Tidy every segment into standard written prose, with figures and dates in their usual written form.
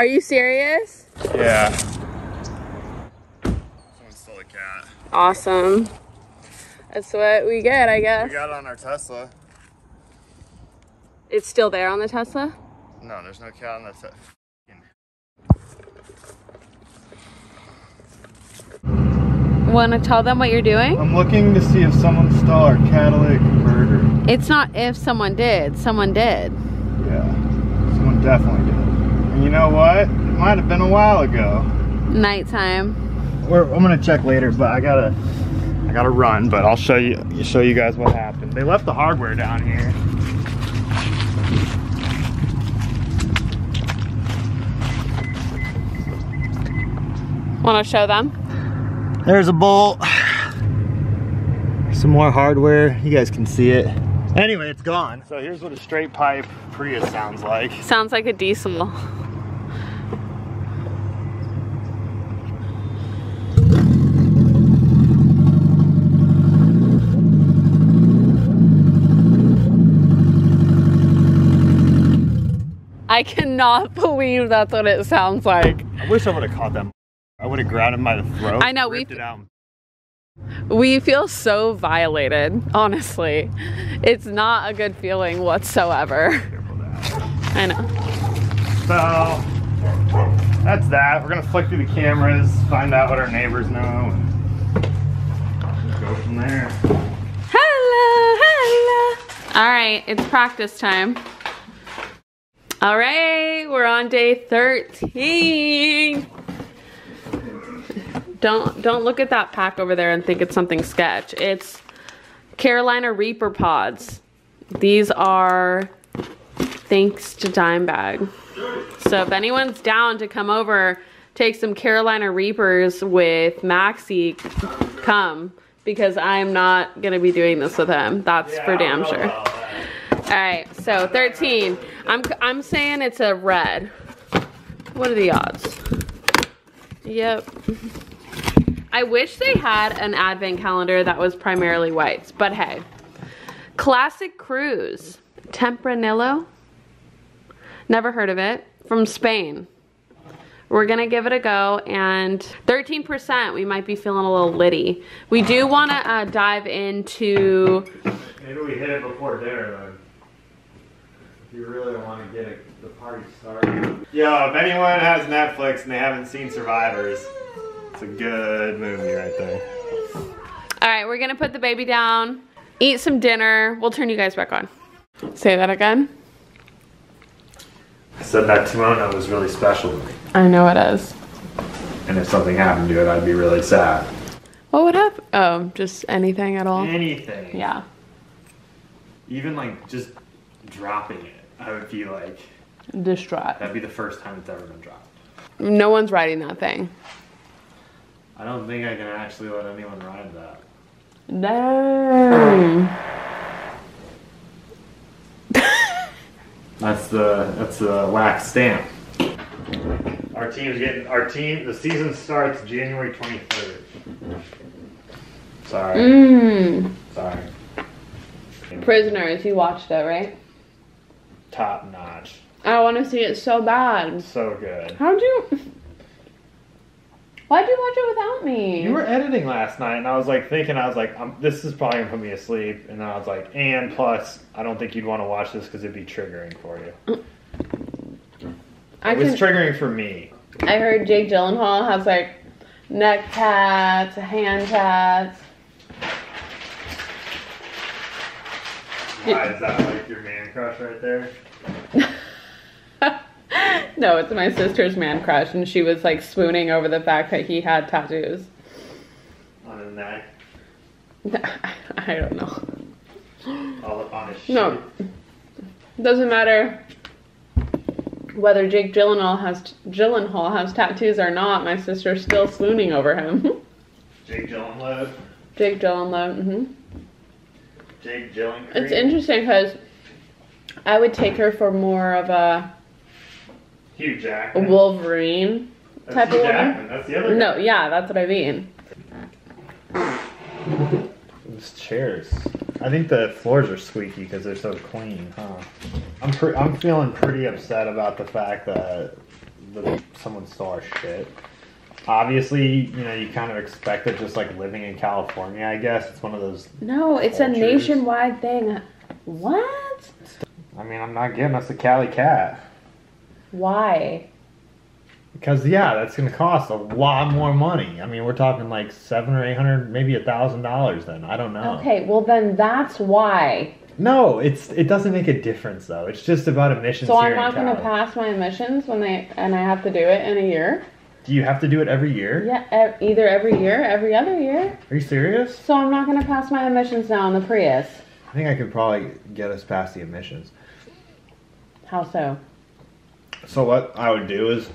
Are you serious? Yeah. Someone stole a cat. Awesome. That's what we get, I guess. We got it on our Tesla. It's still there on the Tesla? No, there's no cat on the Tesla. Want to tell them what you're doing? I'm looking to see if someone stole our catalytic converter. It's not if someone did. Someone did. Yeah. Someone definitely did. And you know what? It might have been a while ago. Nighttime. I'm gonna check later, but I gotta run. But I'll show you guys what happened. They left the hardware down here. Want to show them? There's a bolt, some more hardware, you guys can see it. Anyway, it's gone. So here's what a straight pipe Prius sounds like. Sounds like a diesel. I cannot believe that's what it sounds like. I wish I would have caught them. I would have grabbed him by the throat. I know, we feel so violated, honestly. It's not a good feeling whatsoever. Careful now. I know. So, that's that. We're going to flick through the cameras, find out what our neighbors know, and go from there. Hello, hello. All right, it's practice time. All right, we're on day 13. Don't look at that pack over there and think it's something sketch. It's Carolina Reaper pods. These are thanks to Dimebag. So if anyone's down to come over, take some Carolina Reapers with Maxie, come, because I'm not gonna be doing this with him. That's for damn sure. All right, so 13. I'm saying it's a red. What are the odds? Yep. I wish they had an advent calendar that was primarily whites, but hey. Classic Cruise, Tempranillo, never heard of it, from Spain. We're gonna give it a go, and 13%, we might be feeling a little litty. We do wanna dive into... Maybe we hit it before dinner, though. If you really wanna get the party started. Yo, if anyone has Netflix and they haven't seen Survivors, it's a good movie right there. All right, we're gonna put the baby down, eat some dinner. We'll turn you guys back on. Say that again. I said that kimono was really special to me. I know it is. And if something happened to it, I'd be really sad. What would happen? Oh, just anything at all? Anything. Yeah. Even like just dropping it, I would be like... distraught. That'd be the first time it's ever been dropped. No one's riding that thing. I don't think I can actually let anyone ride that. No. That's the wax stamp. The season starts January 23rd. Sorry. Sorry. Prisoners, you watched it, right? Top notch. I want to see it so bad. It's so good. How'd you? Why'd you watch it without me? You were editing last night, and I was like thinking, this is probably gonna put me asleep. And then I was like, and plus, I don't think you'd want to watch this because it'd be triggering for you. It was triggering for me. I heard Jake Gyllenhaal has like neck tats, hand tats. Why is that like your man crush right there? No, it's my sister's man crush, and she was like swooning over the fact that he had tattoos. On his neck? I don't know. All up on his shit. No. Doesn't matter whether Jake Gyllenhaal has tattoos or not, my sister's still swooning over him. Jake Gyllenhaal? Jake Gyllenhaal, mm-hmm. Jake Gyllenhaal. It's interesting because I would take her for more of a... Hugh Jackman. Wolverine type of woman. That's the other guy. No, yeah, that's what I mean. Those chairs. I think the floors are squeaky because they're so clean, huh? I'm feeling pretty upset about the fact that someone stole our shit. Obviously, you know, you kind of expect it just like living in California, I guess. It's one of those. No, it's cultures. A nationwide thing. What? I mean, I'm not getting us a Cali cat. Why? Because, yeah, that's going to cost a lot more money. I mean, we're talking like $700 or $800, maybe $1,000 then. I don't know. Okay, well then that's why. No, it doesn't make a difference though. It's just about emissions. So I'm not going to pass my emissions when I have to do it in a year. Do you have to do it every year? Yeah, either every year, every other year. Are you serious? So I'm not going to pass my emissions now on the Prius. I think I could probably get us past the emissions. How so? So what I would do is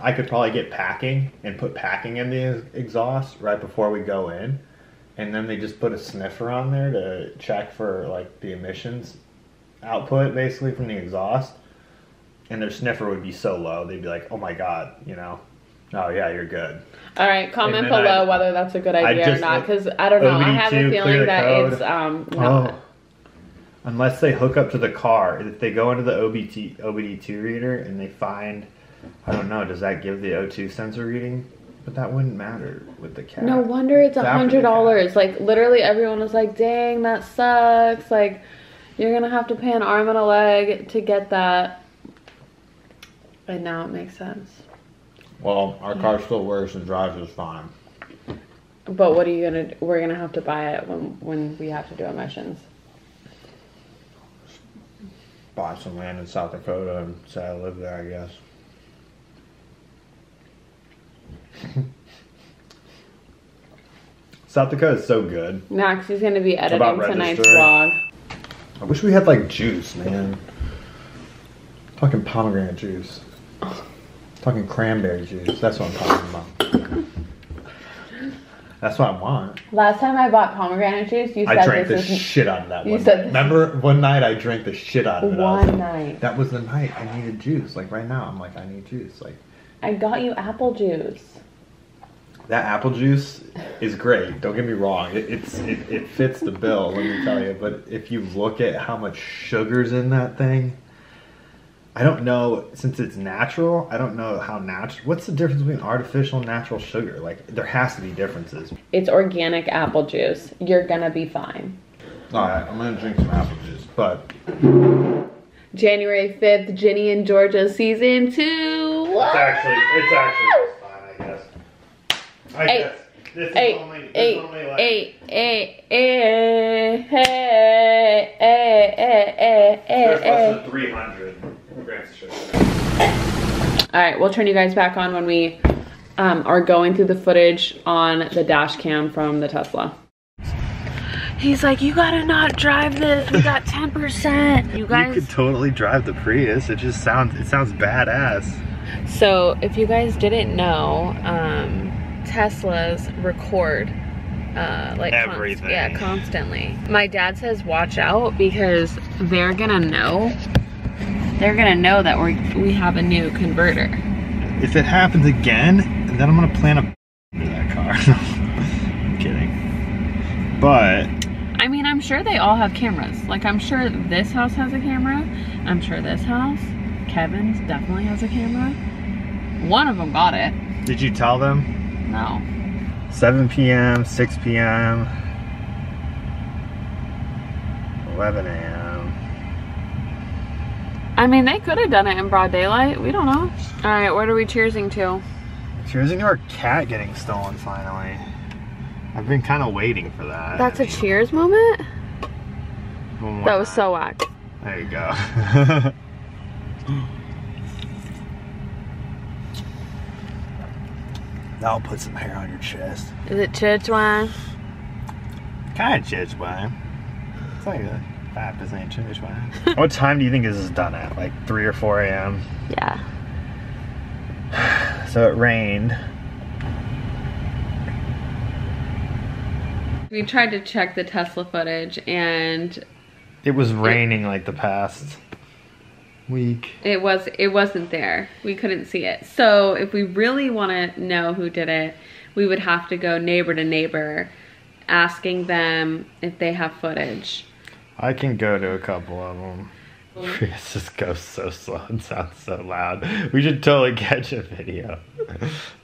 I could probably get packing and put packing in the exhaust right before we go in. And then they just put a sniffer on there to check for like the emissions output basically from the exhaust. And their sniffer would be so low, they'd be like, oh my God, you know. Oh yeah, you're good. All right, comment below whether that's a good idea or not, because I don't know. OBD2, I have a feeling that code. It's not. Oh. Unless they hook up to the car, if they go into the OBD2 reader and they find, I don't know, does that give the O2 sensor reading? But that wouldn't matter with the cat. No wonder it's $100. Like literally, everyone was like, "Dang, that sucks!" Like, you're gonna have to pay an arm and a leg to get that. And now it makes sense. Well, our car still works and drives us fine. But what are you gonna do? We're gonna have to buy it when we have to do emissions. Buy some land in South Dakota and say I live there, I guess. South Dakota's so good. Max is gonna be editing tonight's vlog. I wish we had like juice, man. I'm talking pomegranate juice. Fucking cranberry juice. That's what I'm talking about. That's what I want. Last time I bought pomegranate juice, you said I drank the shit out of that one. Remember one night I drank the shit out of it. One night. That was the night I needed juice. Like right now, I'm like, I need juice. Like I got you apple juice. That apple juice is great. Don't get me wrong. It fits the bill, let me tell you. But if you look at how much sugar's in that thing. I don't know, since it's natural, I don't know how natural. What's the difference between artificial and natural sugar? Like, there has to be differences. It's organic apple juice. You're gonna be fine. All right, I'm gonna drink some apple juice, but. January 5th, Ginny and Georgia season 2. Whoa! It's actually fine, I guess. There's less than 300. Alright, we'll turn you guys back on when we are going through the footage on the dash cam from the Tesla. He's like, you gotta not drive this, we got 10%. You guys, you could totally drive the Prius, it sounds badass. So if you guys didn't know, Teslas record like everything. Constantly. My dad says watch out because they're gonna know. They're gonna know that we have a new converter. If it happens again, then I'm gonna plant a under that car. I'm kidding. But I mean, I'm sure they all have cameras. Like I'm sure this house has a camera. I'm sure this house, Kevin's definitely has a camera. One of them got it. Did you tell them? No. 7 p.m., 6 p.m., 11 a.m. I mean, they could have done it in broad daylight. We don't know. All right, what are we cheersing to? Cheersing to our cat getting stolen, finally. I've been kind of waiting for that. That's a cheers moment? That was so whack. There you go. That'll put some hair on your chest. Is it church wine? Kind of church wine. It's like a... What time do you think this is done at? Like 3 or 4 a.m.? Yeah. So it rained. We tried to check the Tesla footage and... It was raining like the past week. It wasn't there. We couldn't see it. So if we really want to know who did it, we would have to go neighbor to neighbor asking them if they have footage. I can go to a couple of them. Prius just goes so slow and sounds so loud. We should totally catch a video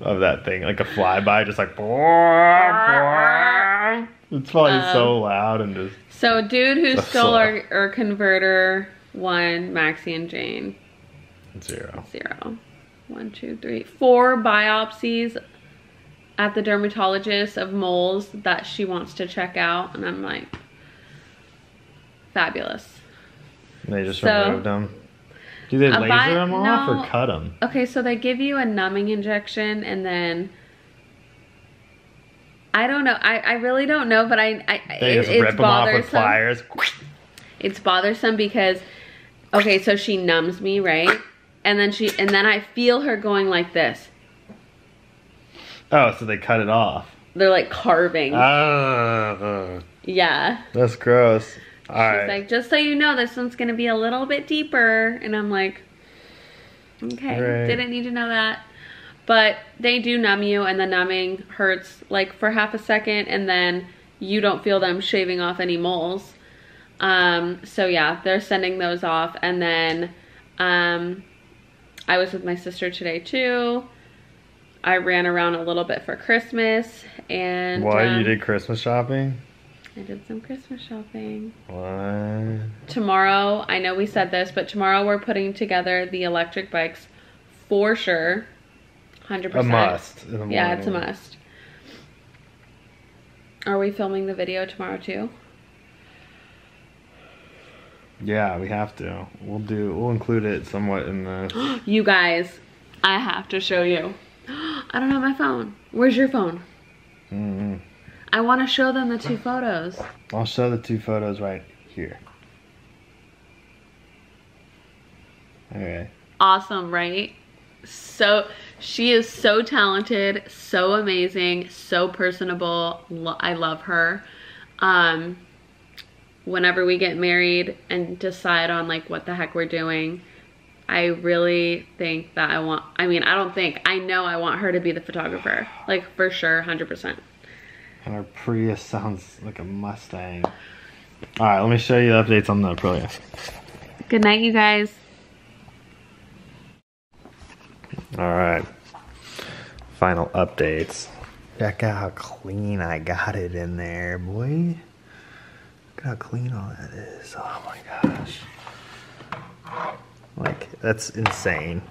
of that thing, like a flyby, just like. It's probably so loud and just. So, dude who stole our converter won Maxie and Jane. Zero. 1, 2, 3, 4 biopsies at the dermatologist of moles that she wants to check out, and I'm like, fabulous. And they just removed them. Do they laser them off or cut them? Okay, so they give you a numbing injection, and then I don't know. I really don't know, but they just rip them off with pliers. It's bothersome because, okay, so she numbs me, right? And then I feel her going like this. Oh, so they cut it off. They're like carving. Oh. Yeah. That's gross. All right. She's like, just so you know, this one's going to be a little bit deeper. And I'm like, okay, right. Didn't need to know that. But they do numb you, and the numbing hurts like for half a second, and then you don't feel them shaving off any moles. So yeah, they're sending those off. And then I was with my sister today too. I ran around a little bit for Christmas, and you did Christmas shopping? I did some Christmas shopping. What? Tomorrow, I know we said this, but tomorrow we're putting together the electric bikes for sure. 100%. A must. Yeah, it's a must. Are we filming the video tomorrow too? Yeah, we have to. We'll include it somewhat in the. You guys, I have to show you. I don't have my phone. Where's your phone? Mm-hmm. I want to show them the 2 photos. I'll show the 2 photos right here. Okay. Awesome, right? So, she is so talented, so amazing, so personable. I love her. Whenever we get married and decide on like what the heck we're doing, I really think that I know I want her to be the photographer. Like, for sure, 100%. And our Prius sounds like a Mustang. All right, let me show you the updates on the Aprilia. Good night, you guys. All right, final updates. Check out how clean I got it in there, boy. Look how clean all that is. Oh my gosh. Like, that's insane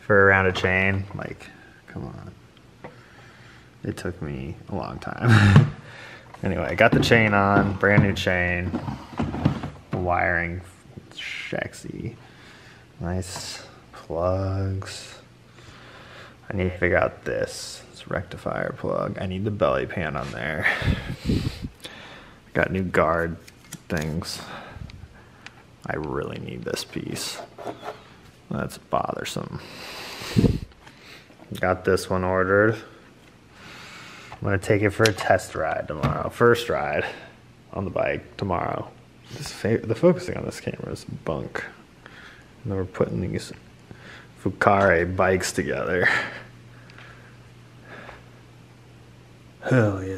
for a round of chain. Like, come on. It took me a long time. Anyway, I got the chain on, brand new chain. The wiring, sexy. Nice plugs. I need to figure out this rectifier plug. I need the belly pan on there. Got new guard things. I really need this piece. That's bothersome. Got this one ordered. I'm gonna take it for a test ride tomorrow. First ride on the bike tomorrow. The focusing on this camera is bunk. And then we're putting these Fucari bikes together. Hell yeah.